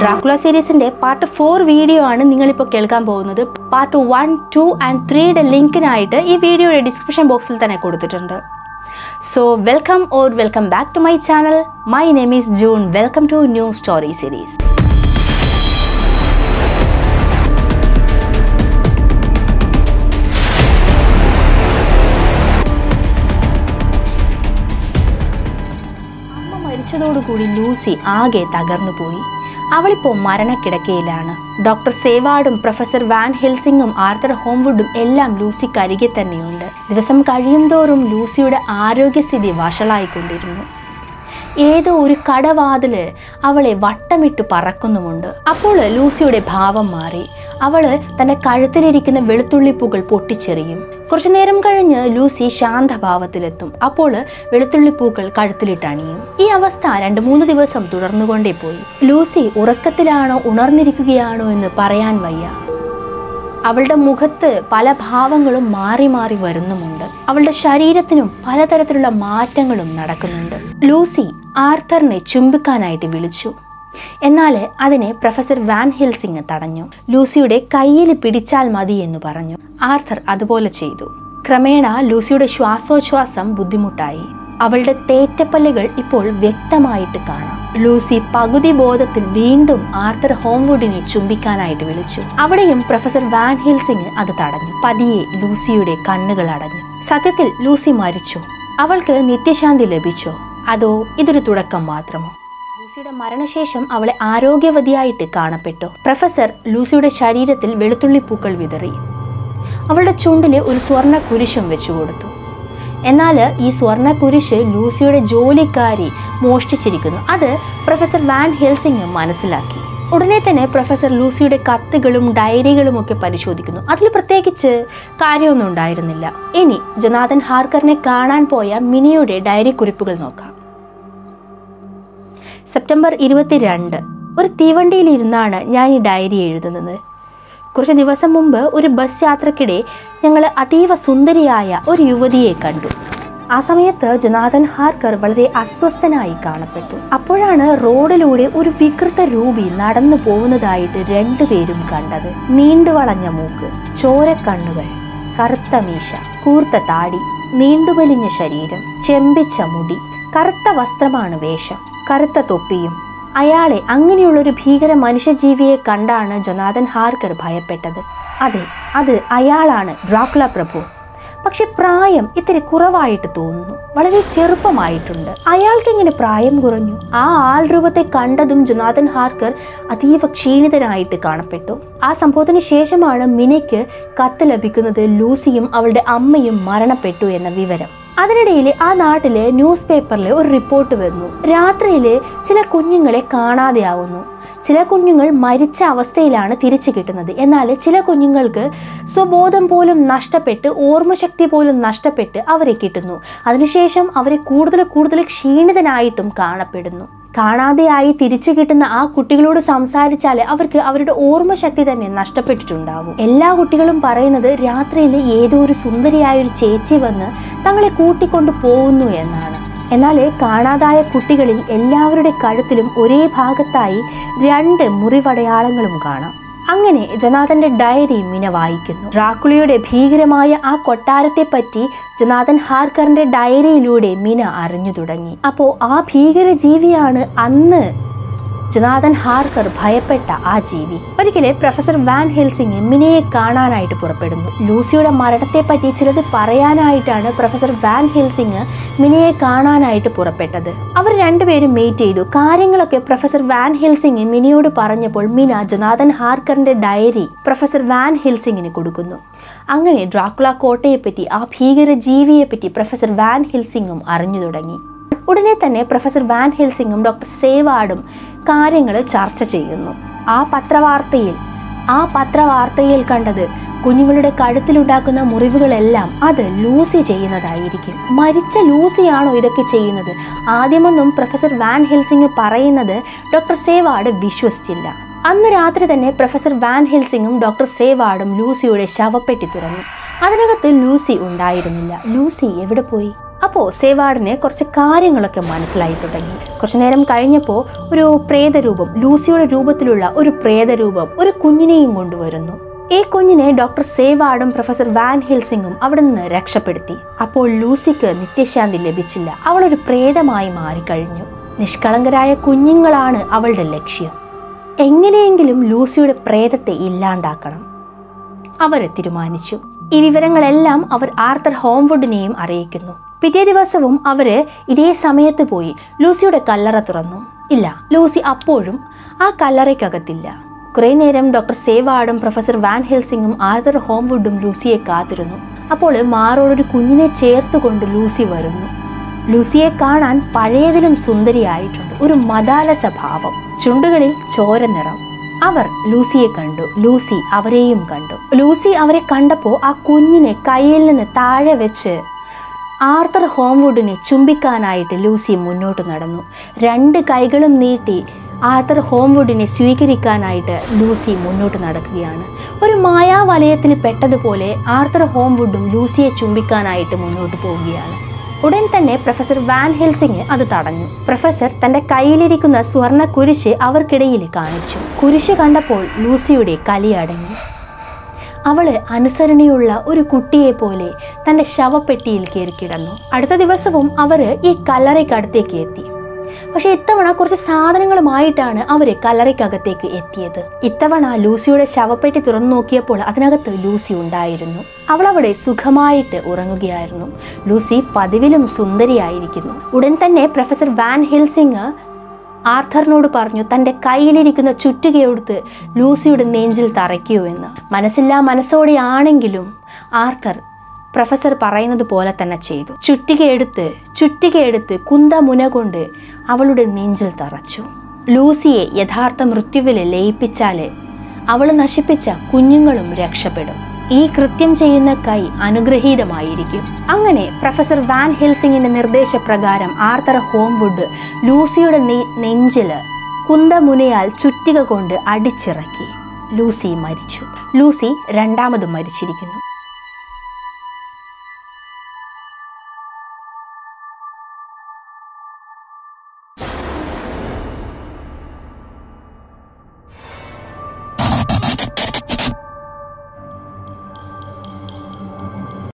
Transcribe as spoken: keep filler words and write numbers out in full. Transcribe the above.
Dracula series in part four video on part one, two and three the link in this video in the description box. So welcome or welcome back to my channel. My name is June. Welcome to new story series. Lucy Age Tagarnupui. Avalipo Marana Kedakilana. Doctor Savardum, Professor Van Helsingum, Arthur Homewoodum, Ellam, Lucy Karigetaniunda. There was some Kadiumdorum, Lucy would Arogisidi Vashala Ikundirino. Edo Ricada Vadale, Avale Vatamit to Parakunamunda. Apollo Lucy would a Bava Mari. Avale than a Kadathirikin Veltuli Pugal Poticherium. കുറച്ചുനേരം കഴിഞ്ഞ് Lucy ശാന്തഭാവത്തിലെത്തും. അപ്പോൾ വെളുത്തുള്ളി പൂക്കൾ കഴുത്തിലിട്ടണിയും. ഈ അവസ്ഥ രണ്ട് മൂന്ന് ദിവസം തുടർന്നുകൊണ്ടേപോയി. ലൂസി ഉറക്കത്തിലാണോ ഉണർന്നിരിക്കുകയാണോ എന്ന് പറയാൻ വയ്യ. അവളുടെ മുഖത്ത് പല ഭാവങ്ങളും മാറി മാറി വരുന്നുമുണ്ട്. അവളുടെ ശരീരത്തിനും പലതരത്തിലുള്ള മാറ്റങ്ങളും നടക്കുന്നുണ്ട്. ലൂസി ആർതറിനെ ചുംബിക്കാനായിട്ട് വിളിച്ചു. എന്നാൽ അതിനെ പ്രൊഫസർ വാൻ ഹെൽസിംഗ് തടഞ്ഞു. ലൂസിയുടെ കയ്യിൽ പിടിച്ചാൽ മതി എന്ന് പറഞ്ഞു. ആർതർ അതുപോലെ ചെയ്തു. ക്രമേണ ലൂസിയുടെ ശ്വാസോച്ഛ്വാസം ബുദ്ധിമുട്ടായി. അവളുടെ തേറ്റപ്പല്ലുകൾ ഇപ്പോൾ വ്യക്തമായിട്ട് കാണാം. ലൂസി പകുതി ബോധത്തിൽ വീണ്ടും ആർതർ ഹോംവുഡിനെ ചുംബിക്കാനായിട്ട് വിളിച്ചു. അവിടെയും പ്രൊഫസർ വാൻ ഹെൽസിംഗ് അത് തടഞ്ഞു. പതിയെ ലൂസിയുടെ കണ്ണുകൾ അടഞ്ഞു. സത്യത്തിൽ ലൂസി മരിച്ചു. അവൾക്ക് നിത്യശാന്തി ലഭിച്ചോ? അതോ ഇതൊരു തുടക്കം മാത്രമോ? ലൂസിയുടെ മരണശേഷം അവളെ ആരോഗ്യവതിയായിട്ട് കാണപ്പെട്ടു. പ്രൊഫസർ ലൂസിയുടെ ശരീരത്തിൽ വെളുത്തുള്ളി പൂക്കൾ വിതറി. അവളുടെ ചുണ്ടിലെ ഒരു സ്വർണ്ണ കുരിശും വെച്ചു കൊടുത്തു. എന്നാൽ ഈ സ്വർണ്ണ കുരിശ് ലൂസിയുടെ ജോലിക്കാരി മോഷ്ടിച്ചിരിക്കുന്നു. അത് പ്രൊഫസർ വാൻ ഹെൽസിംഗ് മനസ്സിലാക്കി. ഉടനെ തന്നെ പ്രൊഫസർ ലൂസിയുടെ കത്തുകളും ഡയറികളും ഒക്കെ പരിശോധിക്കുന്നു. അതിൽ പ്രത്യേകിച്ച് കാര്യമൊന്നും ഉണ്ടായിരുന്നില്ല. ഇനി ജൊനാഥൻ ഹാർക്കറിനെ കാണാൻ പോയ മിനിയുടെ ഡയറി കുറിപ്പുകൾ നോക്കാം. സെപ്റ്റംബർ ഇരുപത്തിരണ്ട്. ഒരു തീവണ്ടിയിലിരുന്നാണ് ഞാൻ ഈ ഡയറി എഴുതുന്നത്. കുറച്ച് ദിവസം മുമ്പ് ഒരു ബസ് യാത്രക്കിടെ ഞങ്ങൾ അതീവ സുന്ദരിയായ ഒരു യുവതിയെ കണ്ടു. ആ സമയത്ത് ജൊനാഥൻ ഹാർക്കർ വളരെ അസ്വസ്ഥനായി കാണപ്പെട്ടു. അപ്പോഴാണ് റോഡിലൂടെ ഒരു വികൃത രൂപി നടന്നു പോകുന്നതായിട്ട് രണ്ടുപേരും കണ്ടത്. നീണ്ടുവളഞ്ഞ മൂക്ക്, ചോരക്കണ്ണുകൾ, കറുത്ത മീശ, കൂർത്ത താടി, നീണ്ടുവലിഞ്ഞ ശരീരം, ചെമ്പിച്ച മുടി, കറുത്ത വസ്ത്രമാണ് വേഷം, കറുത്ത തൊപ്പിയും. അയാളെ അങ്ങനെയുള്ളൊരു ഭീകര മനുഷ്യജീവിയെ കണ്ടാണ് ജൊനാഥൻ ഹാർക്കർ ഭയപ്പെട്ടത്. അതെ, അത് അയാളാണ് ഡ്രാക്കുള പ്രഭു. പക്ഷെ പ്രായം ഇത്തിരി കുറവായിട്ട് തോന്നുന്നു. വളരെ ചെറുപ്പമായിട്ടുണ്ട്. അയാൾക്കിങ്ങനെ പ്രായം കുറഞ്ഞു. ആ ആൾ രൂപത്തെ കണ്ടതും ജൊനാഥൻ ഹാർക്കർ അതീവ ക്ഷീണിതനായിട്ട് കാണപ്പെട്ടു. ആ സംഭവത്തിന് ശേഷമാണ് മിനിക്ക് കത്ത് ലഭിക്കുന്നത് ലൂസിയും അവളുടെ അമ്മയും മരണപ്പെട്ടു എന്ന വിവരം. അതിനിടയിൽ ആ നാട്ടിലെ ന്യൂസ് പേപ്പറിൽ ഒരു റിപ്പോർട്ട് വന്നു. രാത്രിയിൽ ചില കുഞ്ഞുങ്ങളെ കാണാതെയാവുന്നു. ചില കുഞ്ഞുങ്ങൾ മരിച്ച അവസ്ഥയിലാണ് തിരിച്ചു കിട്ടുന്നത്. എന്നാൽ ചില കുഞ്ഞുങ്ങൾക്ക് സ്വബോധം പോലും നഷ്ടപ്പെട്ട് ഓർമ്മശക്തി പോലും നഷ്ടപ്പെട്ട് അവരെ കിട്ടുന്നു. അതിനുശേഷം അവരെ കൂടുതൽ കൂടുതൽ ക്ഷീണിതനായിട്ടും കാണപ്പെടുന്നു. കാണാതെയായി തിരിച്ചു കിട്ടുന്ന ആ കുട്ടികളോട് സംസാരിച്ചാൽ അവർക്ക് അവരുടെ ഓർമ്മശക്തി തന്നെ നഷ്ടപ്പെട്ടിട്ടുണ്ടാവും. എല്ലാ കുട്ടികളും പറയുന്നത് രാത്രിയിൽ ഏതോ ഒരു സുന്ദരിയായൊരു ചേച്ചി വന്ന് തങ്ങളെ കൂട്ടിക്കൊണ്ടു പോകുന്നു എന്നാണ്. എന്നാൽ കാണാതായ കുട്ടികളിൽ എല്ലാവരുടെ കഴുത്തിലും ഒരേ ഭാഗത്തായി രണ്ട് മുറിവടയാളങ്ങളും കാണാം. അങ്ങനെ ജൊനാഥന്റെ ഡയറി മിന വായിക്കുന്നു. ഡ്രാക്കുളയുടെ ഭീകരമായ ആ കൊട്ടാരത്തെപ്പറ്റി ജൊനാഥൻ ഹാർക്കറിന്റെ ഡയറിയിലൂടെ മിന അറിഞ്ഞു തുടങ്ങി. അപ്പോൾ ആ ഭീകര ജീവിയാണ് അന്ന് ജൊനാഥൻ ഹാർക്കർ ഭയപ്പെട്ട ആ ജീവി. ഒരിക്കലെ പ്രൊഫസർ വാൻ ഹെൽസിംഗ് മിനയെ കാണാനായിട്ട് പുറപ്പെടുന്നു. ലൂസിയുടെ മരണത്തെപ്പറ്റി ചിലത് പറയാനായിട്ടാണ് പ്രൊഫസർ വാൻ ഹെൽസിംഗ് മിനയെ കാണാനായിട്ട് പുറപ്പെട്ടത്. അവർ രണ്ടുപേരും മീറ്റ് ചെയ്തു. കാര്യങ്ങളൊക്കെ പ്രൊഫസർ വാൻ ഹെൽസിംഗ് മിനയോട് പറഞ്ഞപ്പോൾ മിന ജൊനാഥൻ ഹാർക്കറിന്റെ ഡയറി പ്രൊഫസർ വാൻ ഹെൽസിംഗിന് കൊടുക്കുന്നു. അങ്ങനെ ഡ്രാക്കുള കോട്ടയെപ്പറ്റി, ആ ഭീകര ജീവിയെപ്പറ്റി പ്രൊഫസർ വാൻ ഹെൽസിംഗും അറിഞ്ഞു തുടങ്ങി. ഉടനെ തന്നെ പ്രൊഫസർ വാൻ ഹെൽസിംഗും ഡോക്ടർ സേവാർഡും കാര്യങ്ങൾ ചർച്ച ചെയ്യുന്നു. ആ പത്രവാർത്തയിൽ ആ പത്രവാർത്തയിൽ കണ്ടത് കുഞ്ഞുങ്ങളുടെ കഴുത്തിലുണ്ടാക്കുന്ന മുറിവുകളെല്ലാം അത് ലൂസി ചെയ്യുന്നതായിരിക്കും. മരിച്ച ലൂസിയാണോ ഇതൊക്കെ ചെയ്യുന്നത്? ആദ്യമൊന്നും പ്രൊഫസർ വാൻ ഹെൽസിംഗ് പറയുന്നത് ഡോക്ടർ സേവാർഡ് വിശ്വസിച്ചില്ല. അന്ന് രാത്രി തന്നെ പ്രൊഫസർ വാൻ ഹെൽസിംഗും ഡോക്ടർ സേവാർഡും ലൂസിയുടെ ശവപ്പെട്ടി തുറന്നു. അതിനകത്ത് ലൂസി ഉണ്ടായിരുന്നില്ല. ലൂസി എവിടെ പോയി? അപ്പോൾ സേവാടിനെ കുറച്ച് കാര്യങ്ങളൊക്കെ മനസ്സിലായി തുടങ്ങി. കുറച്ചു നേരം കഴിഞ്ഞപ്പോൾ ഒരു പ്രേതരൂപം, ലൂസിയുടെ രൂപത്തിലുള്ള ഒരു പ്രേതരൂപം ഒരു കുഞ്ഞിനെയും കൊണ്ടുവരുന്നു. ഈ കുഞ്ഞിനെ ഡോക്ടർ സേവാർഡും പ്രൊഫസർ വാൻ ഹിൽസിംഗും അവിടെ നിന്ന് രക്ഷപ്പെടുത്തി. അപ്പോൾ ലൂസിക്ക് നിത്യശാന്തി ലഭിച്ചില്ല, അവളൊരു പ്രേതമായി മാറിക്കഴിഞ്ഞു. നിഷ്കളങ്കരായ കുഞ്ഞുങ്ങളാണ് അവളുടെ ലക്ഷ്യം. എങ്ങനെയെങ്കിലും ലൂസിയുടെ പ്രേതത്തെ ഇല്ലാണ്ടാക്കണം അവർ തീരുമാനിച്ചു. ഈ വിവരങ്ങളെല്ലാം അവർ ആർത്തർ ഹോംവുഡിനെയും അറിയിക്കുന്നു. പിറ്റേ ദിവസവും അവർ ഇതേ സമയത്ത് പോയി ലൂസിയുടെ കല്ലറ തുറന്നു. ഇല്ല, ലൂസി അപ്പോഴും ആ കല്ലറയ്ക്കകത്തില്ല. കുറേ നേരം ഡോക്ടർ സേവാർഡും പ്രൊഫസർ വാൻ ഹിൽസിംഗും ആർതർ ഹോംവുഡും ലൂസിയെ കാത്തിരുന്നു. അപ്പോൾ മാറോടൊരു കുഞ്ഞിനെ ചേർത്തുകൊണ്ട് ലൂസി വരുന്നു. ലൂസിയെ കാണാൻ പഴയതിലും സുന്ദരിയായിട്ടുണ്ട്. ഒരു മദാലസ ഭാവം, ചുണ്ടുകളിൽ ചോര നിറം. അവർ ലൂസിയെ കണ്ടു, ലൂസി അവരെയും കണ്ടു. ലൂസി അവരെ കണ്ടപ്പോൾ ആ കുഞ്ഞിനെ കയ്യിൽ നിന്ന് താഴെ വെച്ച് ആർതർ ഹോംവുഡിനെ ചുംബിക്കാനായിട്ട് ലൂസി മുന്നോട്ട് നടന്നു. രണ്ട് കൈകളും നീട്ടി ആർതർ ഹോംവുഡിനെ സ്വീകരിക്കാനായിട്ട് ലൂസി മുന്നോട്ട് നടക്കുകയാണ്. ഒരു മായാവലയത്തിൽ പെട്ടതുപോലെ ആർതർ ഹോംവുഡും ലൂസിയെ ചുംബിക്കാനായിട്ട് മുന്നോട്ട് പോവുകയാണ്. ഉടൻ തന്നെ പ്രൊഫസർ വാൻ ഹിൽസിംഗ് അത് തടഞ്ഞു. പ്രൊഫസർ തൻ്റെ കയ്യിലിരിക്കുന്ന സ്വർണ്ണ കുരിശ് അവർക്കിടയിൽ കാണിച്ചു. കുരിശ് കണ്ടപ്പോൾ ലൂസിയുടെ കലി അടങ്ങി. അവൾ അനുസരണയുള്ള ഒരു കുട്ടിയെ പോലെ തൻ്റെ ശവപ്പെട്ടിയിൽ കയറി കിടന്നു. അടുത്ത ദിവസവും അവർ ഈ കല്ലറയ്ക്കടുത്തേക്ക് എത്തി. പക്ഷേ ഇത്തവണ കുറച്ച് സാധനങ്ങളുമായിട്ടാണ് അവർ കല്ലറയ്ക്കകത്തേക്ക് എത്തിയത്. ഇത്തവണ ലൂസിയുടെ ശവപ്പെട്ടി തുറന്നു നോക്കിയപ്പോൾ അതിനകത്ത് ലൂസി ഉണ്ടായിരുന്നു. അവളവിടെ സുഖമായിട്ട് ഉറങ്ങുകയായിരുന്നു. ലൂസി പതിവിലും സുന്ദരിയായിരിക്കുന്നു. ഉടൻ തന്നെ പ്രൊഫസർ വാൻ ഹിൽസിംഗ് ആർത്തറിനോട് പറഞ്ഞു തൻ്റെ കയ്യിലിരിക്കുന്ന ചുറ്റുകയെടുത്ത് ലൂസിയുടെ നെഞ്ചിൽ തറയ്ക്കൂ എന്ന്. മനസ്സില്ലാ മനസ്സോടെയാണെങ്കിലും ആർത്തർ പ്രൊഫസർ പറയുന്നത് പോലെ തന്നെ ചെയ്തു. ചുറ്റികയെടുത്ത് ചുറ്റികയെടുത്ത് കുന്തമുന കൊണ്ട് അവളുടെ നെഞ്ചിൽ തറച്ചു. ലൂസിയെ യഥാർത്ഥ മൃത്യുവിൽ ലയിപ്പിച്ചാൽ അവൾ നശിപ്പിച്ച കുഞ്ഞുങ്ങളും രക്ഷപ്പെടും. ഈ കൃത്യം ചെയ്യുന്ന കൈ അനുഗ്രഹീതമായിരിക്കും. അങ്ങനെ പ്രൊഫസർ വാൻ ഹിൽസിംഗിൻ്റെ നിർദ്ദേശപ്രകാരം ആർതർ ഹോംവുഡ് ലൂസിയുടെ നെഞ്ചിൽ കുന്തമുനയാൽ ചുറ്റിക കൊണ്ട് അടിച്ചിറക്കി. ലൂസി മരിച്ചു. ലൂസി രണ്ടാമതും മരിച്ചിരിക്കുന്നു.